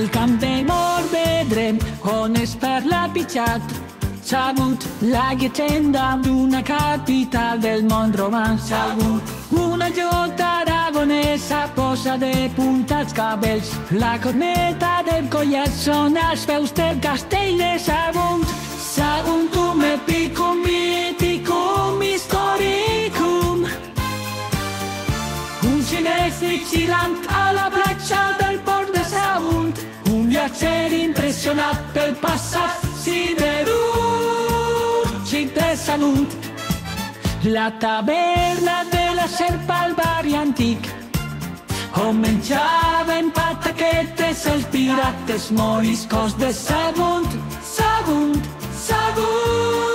al camp de mor vedrem on és perlapitxat. Sagunt, la llegenda d'una capital del món romà. Sagunt, una jota aragonesa posa de punta els cabells. La corneta del collet són els peus del castell de Sagunt. Saguntum epicum, miticum, historicum. Un xinès vigilant a la platja del port de Sagunt. Un viatger impressionat pel passat siderúrgic. Sagunt, la taverna della serpa al barri antic, on menjaven pataquetes els pirates moriscos de Sagunt, Sagunt, Sagunt.